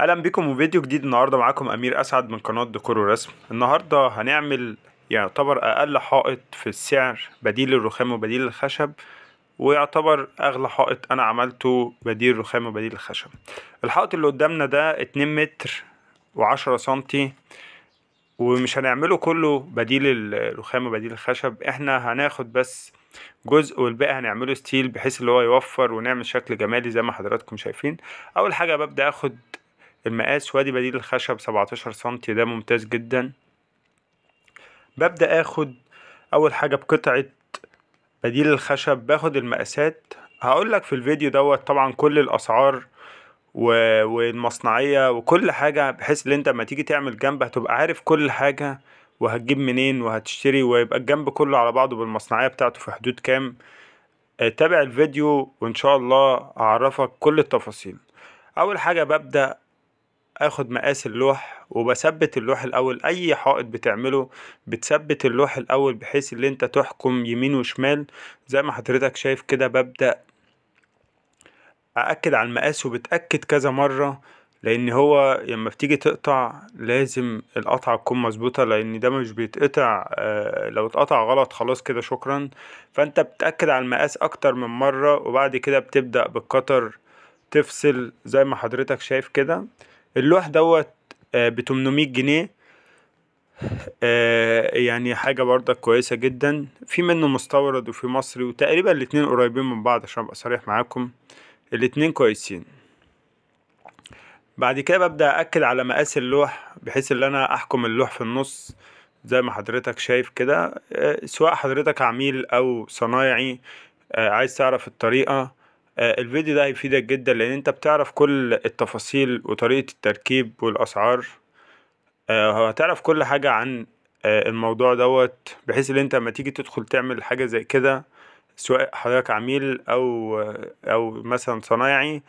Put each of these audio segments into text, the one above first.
اهلا بكم وفيديو جديد النهارده. معاكم امير اسعد من قناه ديكور ورسم. النهارده هنعمل يعتبر اقل حائط في السعر بديل الرخام وبديل الخشب، ويعتبر اغلى حائط انا عملته بديل الرخام وبديل الخشب. الحائط اللي قدامنا ده 2 متر و10 سنتي، ومش هنعمله كله بديل الرخام وبديل الخشب، احنا هناخد بس جزء والباقي هنعمله ستيل بحيث اللي هو يوفر ونعمل شكل جمالي زي ما حضراتكم شايفين. اول حاجه ببدا اخد المقاس، وادي بديل الخشب 17 سنتي، ده ممتاز جدا. ببدأ اخد اول حاجة بقطعة بديل الخشب، باخد المقاسات. هقولك في الفيديو دوت طبعا كل الاسعار والمصنعية وكل حاجة، بحيث ان انت لما تيجي تعمل جنب هتبقى عارف كل حاجة وهتجيب منين وهتشتري، ويبقى الجنب كله على بعضه بالمصنعية بتاعته في حدود كام. تابع الفيديو وان شاء الله اعرفك كل التفاصيل. اول حاجة ببدأ اخد مقاس اللوح وبثبت اللوح الاول. اي حائط بتعمله بتثبت اللوح الاول بحيث ان انت تحكم يمين وشمال زي ما حضرتك شايف كده. ببدأ اأكد على المقاس، وبتأكد كذا مرة لان هو لما بتيجي تقطع لازم القطعة تكون مظبوطة، لان ده مش بيتقطع، لو اتقطع غلط خلاص كده شكرا. فانت بتأكد على المقاس اكتر من مرة، وبعد كده بتبدأ بالقطر تفصل زي ما حضرتك شايف كده. اللوح دوت ب 800 جنيه، يعني حاجة برضك كويسة جدا. في منه مستورد وفي مصري، وتقريبا الاتنين قريبين من بعض عشان ابقى صريح معاكم، الاتنين كويسين. بعد كده ببدأ أأكد على مقاس اللوح بحيث ان انا احكم اللوح في النص زي ما حضرتك شايف كده. سواء حضرتك عميل او صنايعي عايز تعرف الطريقة، الفيديو ده هيفيدك جدا لان انت بتعرف كل التفاصيل وطريقة التركيب والاسعار. هتعرف كل حاجة عن الموضوع دوت، بحيث ان انت لما تيجي تدخل تعمل حاجة زي كده سواء حضرتك عميل او مثلا صنايعي،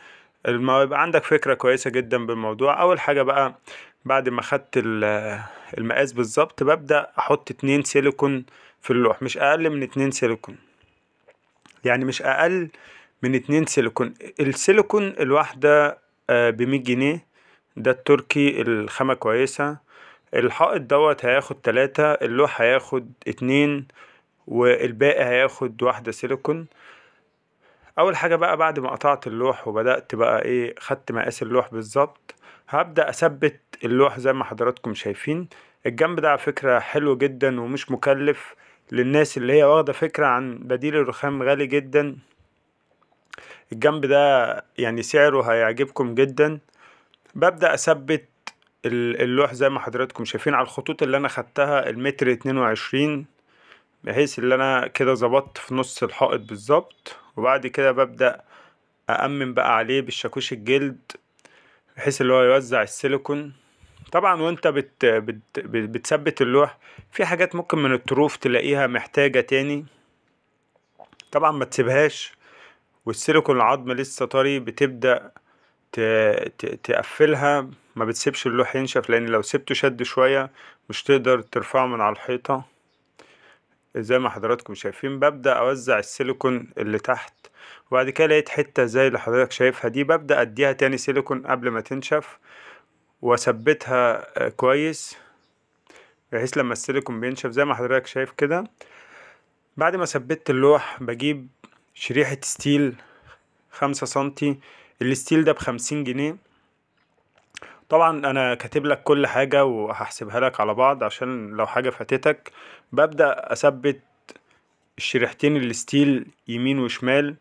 يبقى عندك فكرة كويسة جدا بالموضوع. اول حاجة بقى بعد ما خدت المقاس بالظبط، ببدأ احط 2 سيليكون في اللوح، مش اقل من 2 سيليكون، يعني مش اقل من 2 سيليكون. السيليكون الواحدة ب100 جنيه، ده التركي، الخامة كويسة. الحائط دوت هياخد 3، اللوح هياخد 2، والباقي هياخد 1 سيليكون. اول حاجة بقى بعد ما قطعت اللوح وبدأت بقى ايه، خدت مقاس اللوح بالظبط، هبدأ اثبت اللوح زي ما حضراتكم شايفين. الجنب ده على فكرة حلو جدا ومش مكلف للناس اللي هي واخدة فكرة عن بديل الرخام غالي جدا. الجنب ده يعني سعره هيعجبكم جدا. ببدأ اثبت اللوح زي ما حضراتكم شايفين على الخطوط اللي انا خدتها المتر 22، بحيث اللي انا كده ظبطت في نص الحائط بالظبط. وبعد كده ببدأ أأمن بقى عليه بالشاكوش الجلد بحيث اللي هو يوزع السيليكون. طبعا وانت بتثبت اللوح في حاجات ممكن من الطروف تلاقيها محتاجة تاني، طبعا ما تسيبهاش، والسيليكون العظم لسه طري، بتبدأ تقفلها، ما بتسيبش اللوح ينشف، لان لو سبته شد شوية مش تقدر ترفعه من على الحيطة زي ما حضراتكم شايفين. ببدأ اوزع السيليكون اللي تحت، وبعد كده لقيت حتة زي اللي حضرتك شايفها دي، ببدأ اديها تاني سيليكون قبل ما تنشف واثبتها كويس، بحيث لما السيليكون بينشف زي ما حضرتك شايف كده. بعد ما ثبتت اللوح بجيب شريحة ستيل 5 سنتي، الستيل ده ب50 جنيه. طبعا انا كاتب لك كل حاجة وهحسبها لك على بعض عشان لو حاجة فاتتك. ببدأ اثبت الشريحتين الستيل يمين وشمال،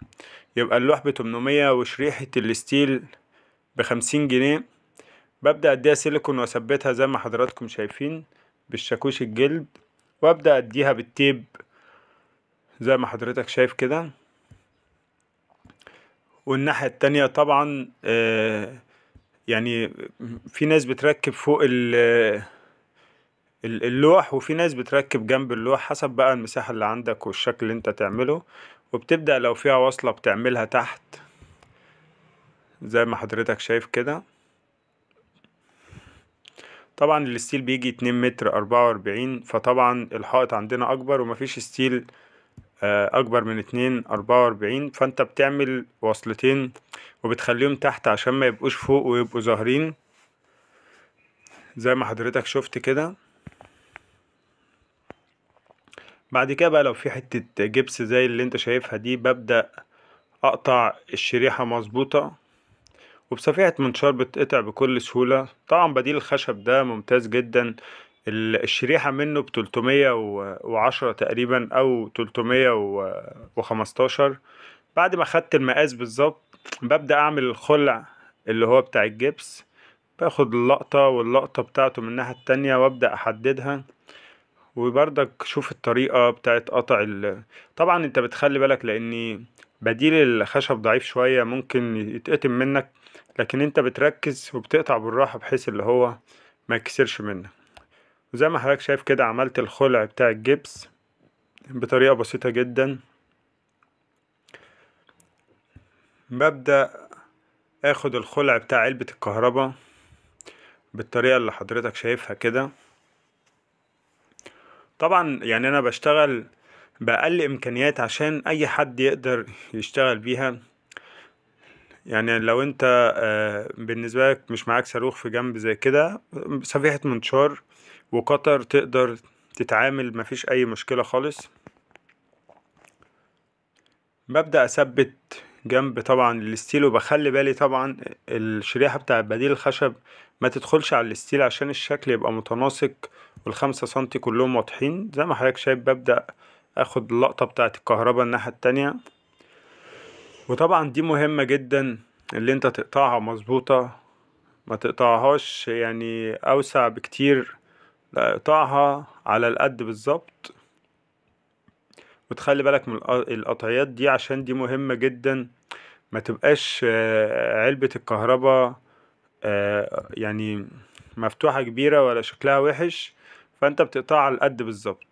يبقى اللوح ب800 وشريحة الستيل ب50 جنيه. ببدأ اديها سيليكون واثبتها زي ما حضراتكم شايفين بالشاكوش الجلد، وابدأ اديها بالتيب زي ما حضرتك شايف كده. والناحية التانية طبعا يعني في ناس بتركب فوق اللوح، وفي ناس بتركب جنب اللوح حسب بقى المساحة اللي عندك والشكل اللي انت تعمله. وبتبدأ لو فيها وصلة بتعملها تحت زي ما حضرتك شايف كده. طبعا الستيل بيجي 2 متر 44، فطبعا الحائط عندنا اكبر ومفيش ستيل اكبر من 2 44، فانت بتعمل وصلتين وبتخليهم تحت عشان ما يبقوش فوق ويبقوا ظاهرين. زي ما حضرتك شفت كده. بعد كده بقى لو في حتة جبس زي اللي انت شايفها دي، ببدأ اقطع الشريحة مظبوطة، وبصفيحة منشار بتقطع بكل سهولة. طبعا بديل الخشب ده ممتاز جدا، الشريحة منه ب310 تقريبا او 315. بعد ما خدت المقاس بالظبط ببدأ اعمل الخلع اللي هو بتاع الجبس، باخد اللقطة واللقطة بتاعته من الناحية التانية وابدأ احددها. وبردك شوف الطريقة بتاعت قطع طبعا انت بتخلي بالك لان بديل الخشب ضعيف شوية ممكن يتقطم منك، لكن انت بتركز وبتقطع بالراحة بحيث اللي هو ما يكسرش منك. وزي ما حضرتك شايف كده عملت الخلع بتاع الجبس بطريقة بسيطة جدا. ببدأ اخد الخلع بتاع علبة الكهرباء بالطريقة اللي حضرتك شايفها كده. طبعا يعني انا بشتغل بأقل امكانيات عشان اي حد يقدر يشتغل بيها. يعني لو انت بالنسبة لك مش معاك صاروخ في جنب زي كده، صفيحة منشار وقطر تقدر تتعامل، مفيش اي مشكلة خالص. ببدأ اثبت جنب طبعا الستيل، وبخلي بالي طبعا الشريحة بتاع بديل الخشب ما تدخلش على الستيل عشان الشكل يبقى متناسق والخمسة سنتي كلهم واضحين. زي ما حضرتك شايف ببدأ اخد اللقطة بتاعت الكهرباء الناحية التانية، وطبعا دي مهمة جدا اللي انت تقطعها مظبوطة، ما تقطعهاش يعني اوسع بكتير، لا اقطعها على القد بالظبط. وتخلي بالك من القطعيات دي عشان دي مهمة جدا، ما تبقاش علبة الكهرباء يعني مفتوحة كبيرة ولا شكلها وحش، فانت بتقطعها على القد بالظبط.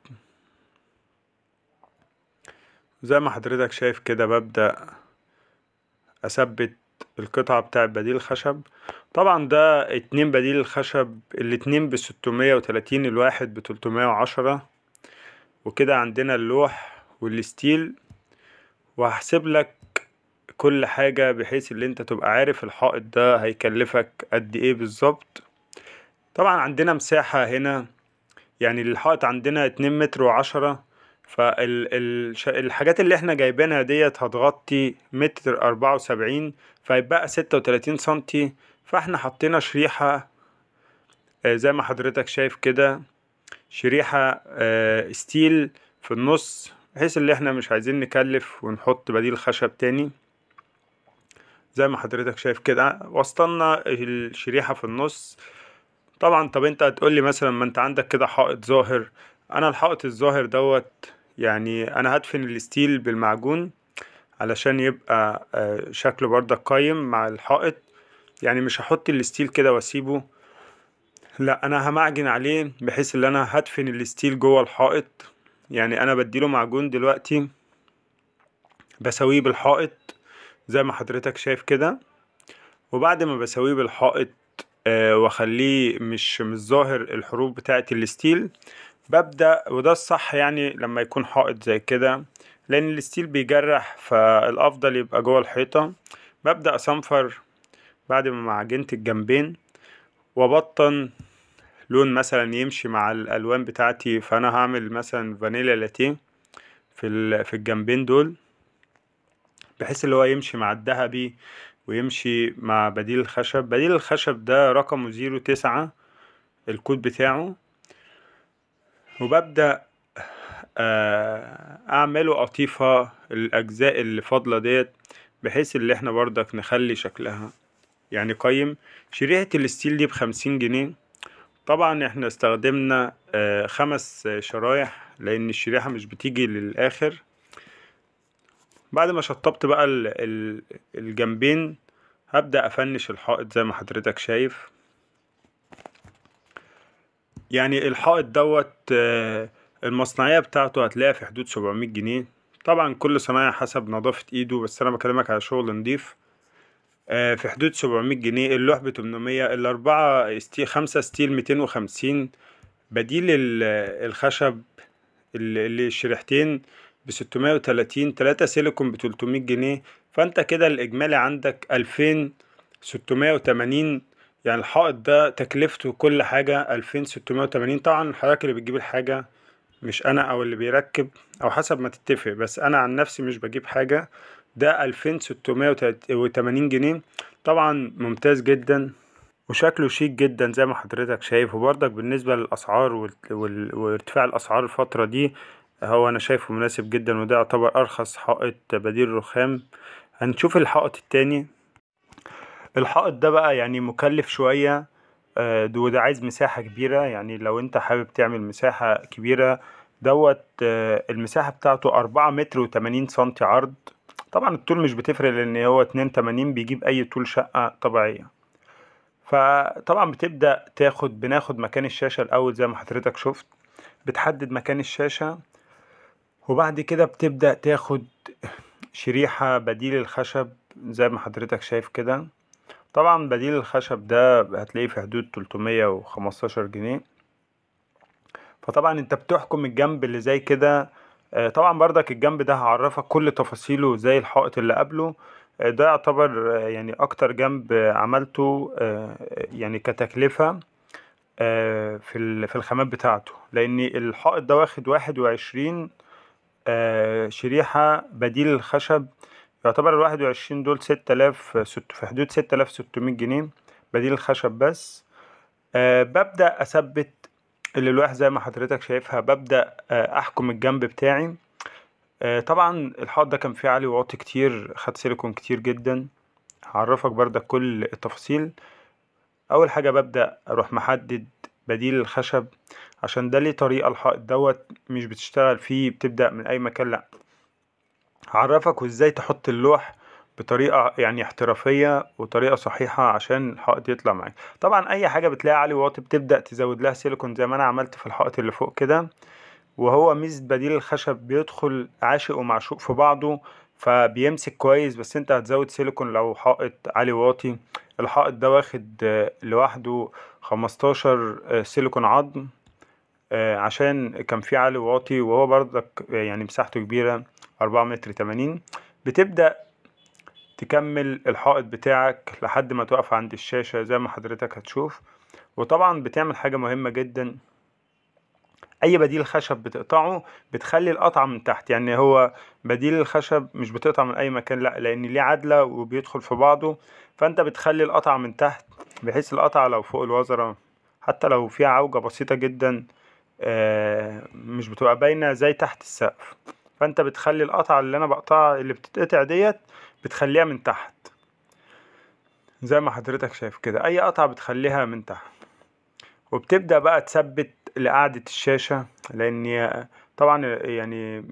زي ما حضرتك شايف كده ببدأ اثبت القطعة بتاع بديل الخشب. طبعا ده 2 بديل الخشب، الاتنين ب630، الواحد ب310، وكده عندنا اللوح والستيل. وهحسب لك كل حاجة بحيث اللي انت تبقى عارف الحائط ده هيكلفك قد ايه بالظبط. طبعا عندنا مساحة هنا، يعني الحائط عندنا 2.10 متر، فالحاجات اللي احنا جايبينها ديت هتغطي 1.74 متر، فيبقى 36 سنتي. فاحنا حطينا شريحة زي ما حضرتك شايف كده، شريحة ستيل في النص، بحيث اللي احنا مش عايزين نكلف ونحط بديل خشب تاني. زي ما حضرتك شايف كده وصلنا الشريحة في النص. طبعا طب انت هتقولي مثلا ما انت عندك كده حائط ظاهر. انا الحائط الظاهر دوت يعني انا هدفن الستيل بالمعجون علشان يبقى شكله برضك قايم مع الحائط، يعني مش هحط الستيل كده واسيبه، لا انا همعجن عليه بحيث ان انا هدفن الستيل جوه الحائط. يعني انا بديله معجون دلوقتي بسويه بالحائط زي ما حضرتك شايف كده. وبعد ما بسويه بالحائط واخليه مش ظاهر الحروف بتاعه الستيل، ببدأ وده الصح يعني لما يكون حائط زي كده، لان الستيل بيجرح فالافضل يبقى جوه الحيطه. ببدأ اصنفر بعد ما معجنت الجنبين، وبطن لون مثلا يمشي مع الالوان بتاعتي، فانا هعمل مثلا فانيليا لاتيه في الجنبين دول، بحيث اللي هو يمشي مع الذهبي ويمشي مع بديل الخشب. بديل الخشب ده رقمه 09 الكود بتاعه. وببدأ اعمله قطيفة الاجزاء اللي فاضلة ديت، بحيث اللي احنا برضك نخلي شكلها يعني قيم. شريحة الستيل دي ب50 جنيه. طبعا احنا استخدمنا 5 شرايح لان الشريحة مش بتيجي للاخر. بعد ما شطبت بقى الجنبين هبدأ افنش الحائط زي ما حضرتك شايف. يعني الحائط دوت المصنعية بتاعته هتلاقيها في حدود 700 جنيه. طبعا كل صنايعي حسب نظافة ايده، بس انا بكلمك على شغل نضيف. في حدود 700 جنيه. اللوح ب800، ال4 5 ستيل 250، بديل الخشب اللي الشريحتين ب630، 3 سيليكون ب300 جنيه. فانت كده الاجمالي عندك 2680 يعني الحائط ده تكلفته كل حاجة 2680. طبعا حضرتك اللي بتجيب الحاجة مش انا، او اللي بيركب، او حسب ما تتفق، بس انا عن نفسي مش بجيب حاجة. ده 2680 جنيه. طبعا ممتاز جدا وشكله شيك جدا زي ما حضرتك شايف. وبرضك بالنسبة للأسعار وارتفاع الأسعار الفترة دي، هو أنا شايفه مناسب جدا، وده يعتبر أرخص حائط بديل رخام. هنشوف الحائط التاني. الحائط ده بقى يعني مكلف شوية، وده عايز مساحة كبيرة. يعني لو انت حابب تعمل مساحة كبيرة، دوت المساحة بتاعته 4 متر و80 سنتي عرض. طبعا الطول مش بتفرق لان هو 2.80 بيجيب اي طول شقة طبيعية. فطبعا بتبدأ بناخد مكان الشاشة الاول زي ما حضرتك شفت، بتحدد مكان الشاشة، وبعد كده بتبدأ تاخد شريحة بديل الخشب زي ما حضرتك شايف كده. طبعا بديل الخشب ده هتلاقيه في حدود 315 جنيه. فطبعا انت بتحكم الجنب اللي زي كده. طبعا برضك الجنب ده هعرفك كل تفاصيله زي الحائط اللي قبله. ده يعتبر يعني اكتر جنب عملته يعني كتكلفة في الخامات بتاعته، لان الحائط ده واخد 21 شريحة بديل الخشب. يعتبر 21 دول 6600، في حدود 6600 جنيه بديل الخشب بس. ببدأ أثبت اللوح زي ما حضرتك شايفها، ببدأ أحكم الجنب بتاعي. طبعا الحائط ده كان فيه عالي وواطي كتير، خد سيليكون كتير جدا، هعرفك برضك كل التفاصيل. أول حاجة ببدأ أروح محدد بديل الخشب، عشان ده ليه طريقة. الحائط دوت مش بتشتغل فيه بتبدأ من أي مكان، لأ، هعرفك وازاي تحط اللوح بطريقة يعني احترافية وطريقة صحيحة عشان الحائط يطلع معاك. طبعا اي حاجة بتلاقي عالي وواطي بتبدأ تزود لها سيليكون زي ما انا عملت في الحائط اللي فوق كده. وهو ميزة بديل الخشب بيدخل عاشق ومعشوق في بعضه، فبيمسك كويس، بس انت هتزود سيليكون لو حائط عالي وواطي. الحائط ده واخد لوحده 15 سيليكون عظم عشان كان فيه عالي وواطي، وهو برضك يعني مساحته كبيرة 4 متر 80. بتبدأ تكمل الحائط بتاعك لحد ما توقف عند الشاشة زي ما حضرتك هتشوف. وطبعا بتعمل حاجة مهمة جدا، اي بديل خشب بتقطعه بتخلي القطعة من تحت. يعني هو بديل الخشب مش بتقطع من اي مكان، لا، لان ليه عدلة وبيدخل في بعضه، فانت بتخلي القطعة من تحت، بحيث القطعة لو فوق الوزرة حتى لو فيها عوجة بسيطة جدا مش بتبقى باينة زي تحت السقف. فانت بتخلي القطعة اللي انا بقطعها اللي بتتقطع ديت بتخليها من تحت زي ما حضرتك شايف كده، اي قطعة بتخليها من تحت. وبتبدأ بقى تثبت لقعدة الشاشة، لان طبعا يعني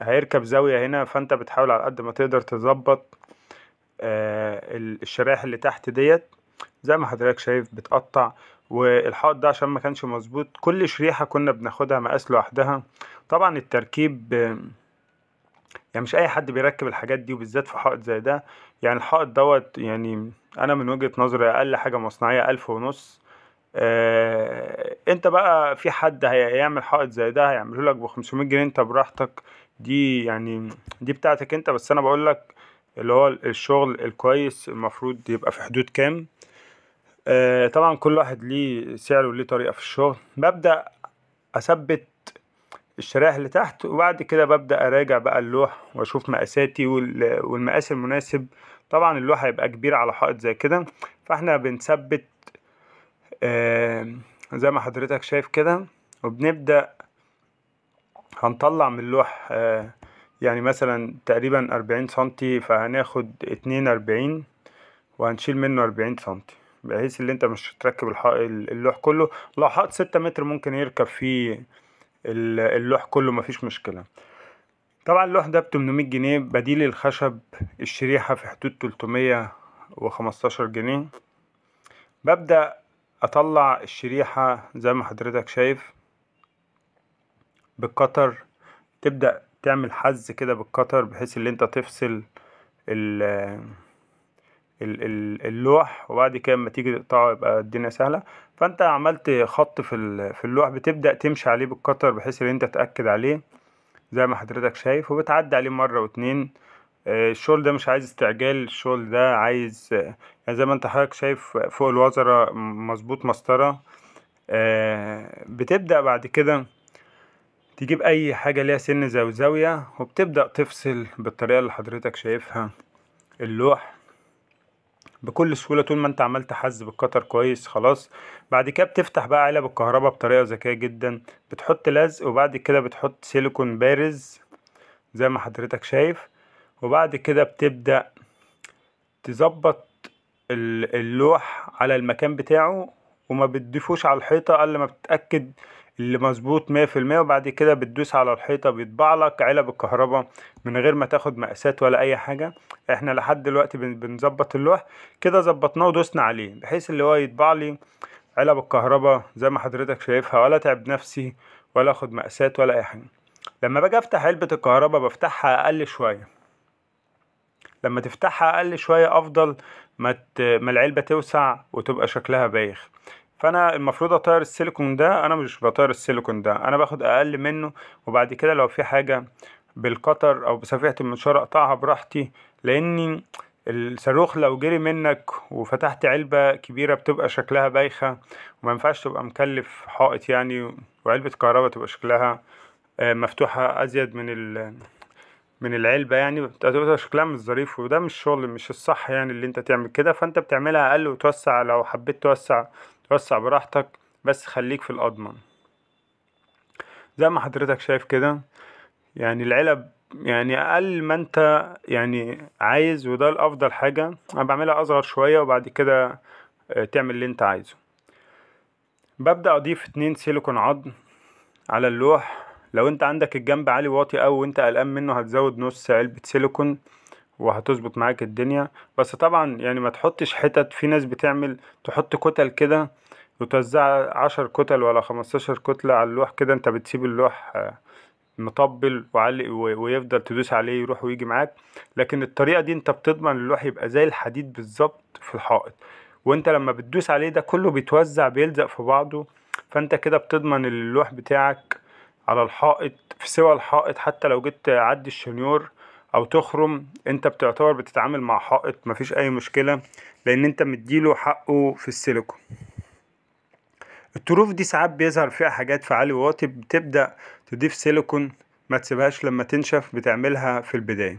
هيركب زاوية هنا، فانت بتحاول على قد ما تقدر تظبط الشرايح اللي تحت ديت زي ما حضرتك شايف بتقطع. والحائط ده عشان ما كانش مظبوط كل شريحة كنا بناخدها مقاس لوحدها. طبعا التركيب يعني مش اي حد بيركب الحاجات دي، وبالذات في حائط زي ده. يعني الحائط دوت يعني انا من وجهة نظري اقل حاجة مصنعية 1500. انت بقى في حد هيعمل حائط زي ده هيعمله لك ب500 جنيه، انت براحتك، دي يعني دي بتاعتك انت. بس انا بقول لك اللي هو الشغل الكويس المفروض يبقى في حدود كام. طبعا كل واحد ليه سعر وليه طريقة في الشغل. ببدأ أثبت الشرايح اللي تحت، وبعد كده ببدأ أراجع بقى اللوح وأشوف مقاساتي والمقاس المناسب. طبعا اللوح هيبقى كبير على حائط زي كده، فاحنا بنثبت زي ما حضرتك شايف كده. وبنبدأ هنطلع من اللوح يعني مثلا تقريبا 40 سنتي، فهناخد 42 وهنشيل منه 40 سنتي، بحيث اللي انت مش هتركب اللوح كله. لو حائط 6 متر ممكن يركب فيه اللوح كله مفيش مشكلة. طبعا اللوح ده ب800 جنيه، بديل الخشب الشريحة في حدود 315 جنيه. ببدأ اطلع الشريحة زي ما حضرتك شايف بالقطر، تبدأ تعمل حز كده بالقطر بحيث اللي انت تفصل اللوح، وبعد كده لما تيجي تقطعه يبقى الدنيا سهله. فانت عملت خط في اللوح، بتبدا تمشي عليه بالقطر بحيث ان انت تاكد عليه زي ما حضرتك شايف، وبتعدي عليه مره واتنين الشغل ده مش عايز استعجال، الشغل ده عايز زي ما انت حضرتك شايف فوق الوزرة مظبوط مسطرة. بتبدأ بعد كده تجيب اي حاجة ليها سن زاوية وبتبدأ تفصل بالطريقة اللي حضرتك شايفها اللوح بكل سهولة. طول ما انت عملت حز بالقطر كويس خلاص. بعد كده بتفتح بقى علب الكهرباء بطريقة ذكية جدا، بتحط لزق وبعد كده بتحط سيليكون بارز زي ما حضرتك شايف، وبعد كده بتبدأ تظبط اللوح على المكان بتاعه وما بتضيفوش على الحيطة الا ما بتتأكد اللي مظبوط 100%، وبعد كده بتدوس على الحيطة بيطبع لك علب الكهرباء من غير ما تاخد مقاسات ولا اي حاجة. احنا لحد دلوقتي بنظبط اللوح كده، ظبطناه ودوسنا عليه بحيث اللي هو يطبع لي علب الكهرباء زي ما حضرتك شايفها، ولا تعب نفسي ولا اخد مقاسات ولا اي حاجة. لما باجي افتح علبة الكهرباء بفتحها اقل شوية، لما تفتحها اقل شوية افضل ما العلبة توسع وتبقى شكلها بايخ. فانا المفروض اطير السيليكون ده، انا مش بطير السيليكون ده، انا باخد اقل منه، وبعد كده لو في حاجة بالقطر او بصفيحة المنشار اقطعها براحتي، لان الصاروخ لو جري منك وفتحت علبة كبيرة بتبقى شكلها بايخة، وما ينفعش تبقى مكلف حائط يعني، وعلبة كهرباء تبقى شكلها مفتوحة ازيد من العلبة يعني، بتبقى شكلها مش ظريف، وده مش شغل، مش الصح يعني اللي انت تعمل كده. فانت بتعملها اقل وتوسع، لو حبيت توسع براحتك، بس خليك في الاضمن زي ما حضرتك شايف كده يعني. العلب يعني اقل ما انت يعني عايز، وده الافضل حاجة. انا بعملها اصغر شوية وبعد كده تعمل اللي انت عايزه. ببدأ اضيف 2 سيليكون عظم على اللوح. لو انت عندك الجنب عالي واطي او وانت قلقان منه هتزود نص علبة سيليكون وهتظبط معاك الدنيا. بس طبعا يعني ما تحطش حتت، في ناس بتعمل تحط كتل كده وتوزع 10 كتل ولا 15 كتلة على اللوح كده، انت بتسيب اللوح مطبل وعلق ويفضل تدوس عليه يروح ويجي معاك. لكن الطريقة دي انت بتضمن اللوح يبقى زي الحديد بالظبط في الحائط، وانت لما بتدوس عليه ده كله بيتوزع بيلزق في بعضه، فانت كده بتضمن اللوح بتاعك على الحائط في سوى الحائط. حتى لو جيت تعدي الشنيور او تخرم انت بتعتبر بتتعامل مع حائط، مفيش اي مشكلة، لان انت مديله حقه في السيليكون. الطروف دي ساعات بيظهر فيها حاجات في عالي وواطي، بتبدأ تضيف سيليكون، ما تسيبهاش لما تنشف، بتعملها في البداية.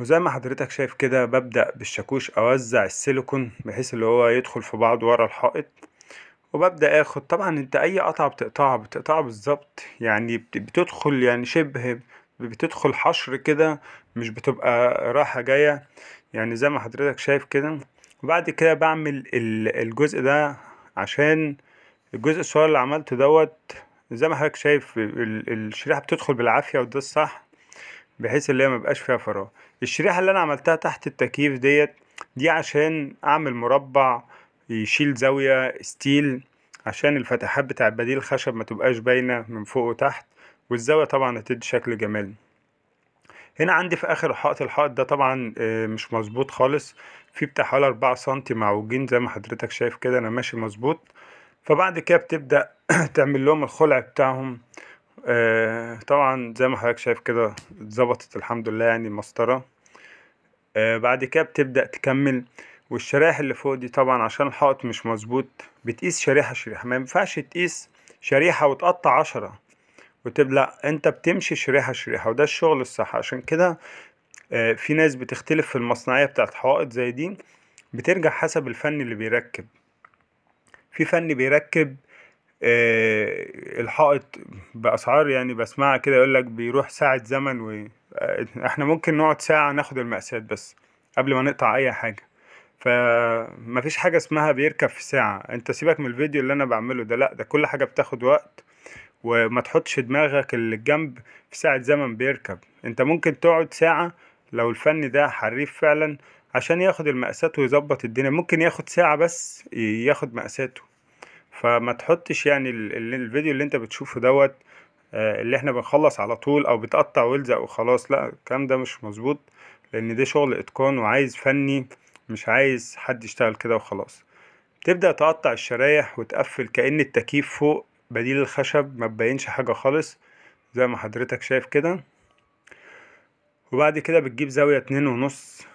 وزي ما حضرتك شايف كده ببدأ بالشاكوش اوزع السيليكون بحيث اللي هو يدخل في بعض ورا الحائط، وببدأ اخد. طبعا انت اي قطعة بتقطعها بالظبط يعني، بتدخل يعني شبه بتدخل حشر كده، مش بتبقى راحة جاية يعني زي ما حضرتك شايف كده. وبعد كده بعمل الجزء ده، عشان الجزء الصغير اللي عملته دوت زي ما حضرتك شايف الشريحة بتدخل بالعافية، وده الصح بحيث اللي هي مبقاش فيها فراغ. الشريحة اللي انا عملتها تحت التكييف دي عشان اعمل مربع يشيل زاوية ستيل، عشان الفتحات بتاع بديل الخشب ما تبقاش باينة من فوق وتحت، والزاوية طبعا هتدي شكل جمالي. هنا عندي في اخر الحائط ده طبعا مش مظبوط خالص، في بتاع حوالي 4 سنتي معوجين زي ما حضرتك شايف كده، انا ماشي مظبوط. فبعد كده بتبدأ تعمل لهم الخلع بتاعهم. طبعا زي ما حضرتك شايف كده اتظبطت الحمد لله يعني المسطرة. بعد كده بتبدأ تكمل. والشرايح اللي فوق دي طبعا عشان الحائط مش مظبوط بتقيس شريحة، ما ينفعش تقيس شريحة وتقطع 10 وتبلع، انت بتمشي شريحة، وده الشغل الصح. عشان كده في ناس بتختلف في المصنعية بتاعت حوائط زي دي، بترجع حسب الفن اللي بيركب. في فن بيركب الحائط بأسعار يعني بسمعها كده يقولك بيروح ساعة زمن، احنا ممكن نقعد ساعة ناخد المقاسات بس قبل ما نقطع اي حاجة، فمفيش حاجة اسمها بيركب في ساعة. انت سيبك من الفيديو اللي انا بعمله ده، لا ده كل حاجة بتاخد وقت، وما تحطش دماغك اللي الجنب في ساعة زمن بيركب. انت ممكن تقعد ساعة لو الفن ده حريف فعلا عشان ياخد المقاسات ويظبط الدنيا، ممكن ياخد ساعة بس ياخد مقاساته. فما تحطش يعني الفيديو اللي انت بتشوفه دوت اللي احنا بنخلص على طول او بتقطع ويلزق وخلاص، لا الكلام ده مش مظبوط، لان ده شغل اتقان وعايز فني، مش عايز حد يشتغل كده وخلاص. تبدأ تقطع الشرايح وتقفل كأن التكييف فوق بديل الخشب ما تبينش حاجة خالص زي ما حضرتك شايف كده. وبعد كده بتجيب زاوية 2.5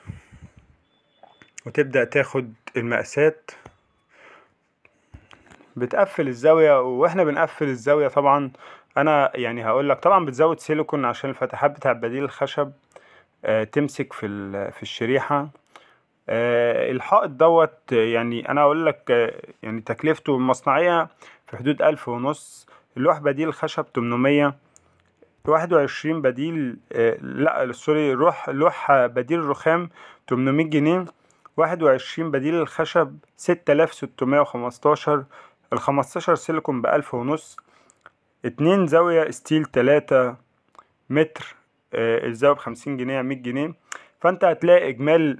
وتبدأ تاخد المقاسات. بتقفل الزاوية، واحنا بنقفل الزاوية طبعا انا يعني هقولك طبعا بتزود سيليكون عشان الفتحات بتاع بديل الخشب تمسك في الشريحة. الحائط دوت يعني انا هقولك يعني تكلفته المصنعية في حدود 1500. اللوح بديل الخشب 821، بديل لا سوري لوح بديل الرخام 800 جنيه، 21 بديل الخشب 6615، ال15 سيليكون ب1500، 2 زاوية ستيل 3 متر، الزاوية ب50 جنيه، 100 جنيه. فانت هتلاقي اجمال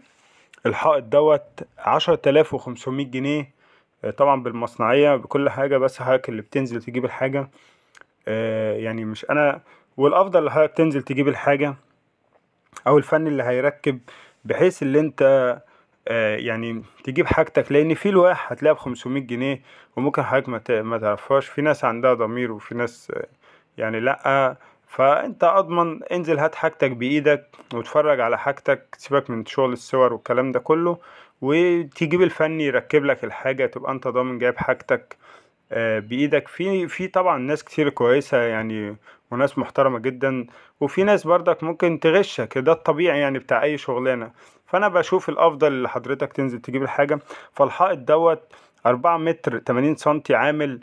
الحائط دوت 10500 جنيه، طبعا بالمصنعية بكل حاجة، بس حضرتك اللي بتنزل تجيب الحاجة يعني مش انا، والافضل اللي حضرتك تنزل تجيب الحاجة او الفني اللي هيركب، بحيث اللي انت يعني تجيب حاجتك، لان في لوح هتلاقيها ب500 جنيه وممكن حضرتك ما تعرفهاش. في ناس عندها ضمير وفي ناس يعني لا، فانت اضمن انزل هات حاجتك بايدك وتفرج على حاجتك، سيبك من شغل الصور والكلام ده كله، وتجيب الفني يركب لك الحاجه، تبقى انت ضامن جايب حاجتك بايدك. في طبعا ناس كتير كويسه يعني وناس محترمه جدا، وفي ناس برضك ممكن تغشك، ده الطبيعي يعني بتاع اي شغلانه. فانا بشوف الافضل اللي حضرتك تنزل تجيب الحاجه. فالحائط دوت 4 متر 80 سنتي، عامل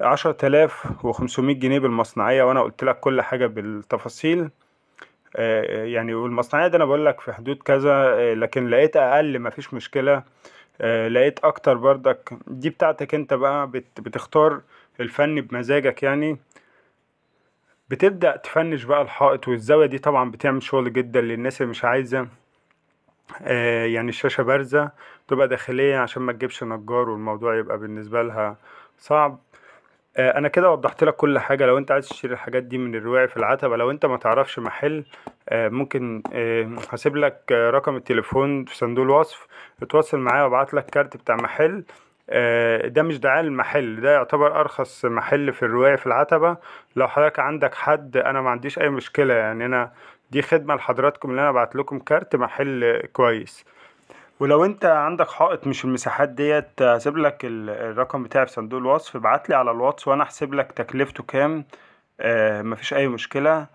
10500 جنيه بالمصنعيه، وانا قلت لك كل حاجه بالتفاصيل يعني. والمصنعيه ده انا بقول لك في حدود كذا، لكن لقيت اقل مفيش مشكله، لقيت اكتر بردك دي بتاعتك انت بقى، بتختار الفن بمزاجك يعني. بتبدأ تفنش بقى الحائط، والزاوية دي طبعا بتعمل شغل جدا للناس اللي مش عايزة يعني الشاشة بارزة تبقى داخلية، عشان ما تجيبش نجار والموضوع يبقى بالنسبة لها صعب. انا كده وضحت لك كل حاجة. لو انت عايز تشتري الحاجات دي من الرواعي في العتبة، لو انت ما تعرفش محل، ممكن هسيب لك رقم التليفون في صندوق الوصف، اتواصل معايا وابعت لك كارت بتاع محل. ده مش دعاية المحل، ده يعتبر ارخص محل في الرواعي في العتبة. لو حضرتك عندك حد، انا ما عنديش اي مشكلة يعني، انا دي خدمة لحضراتكم اللي انا ابعت لكم كارت محل كويس. ولو انت عندك حائط مش المساحات ديت، هسيب لك الرقم بتاعي في صندوق الوصف، ابعت لي على الواتس وانا احسب لك تكلفته كام، مفيش اي مشكلة.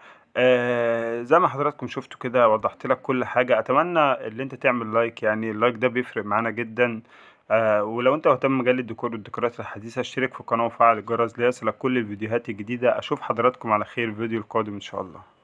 زي ما حضراتكم شفتوا كده وضحت لك كل حاجة. اتمنى اللي انت تعمل لايك، يعني اللايك ده بيفرق معانا جدا. ولو انت مهتم مجال الديكور والديكورات الحديثة، اشترك في القناة وفعل الجرس ليصلك كل الفيديوهات الجديدة. اشوف حضراتكم على خير الفيديو القادم ان شاء الله.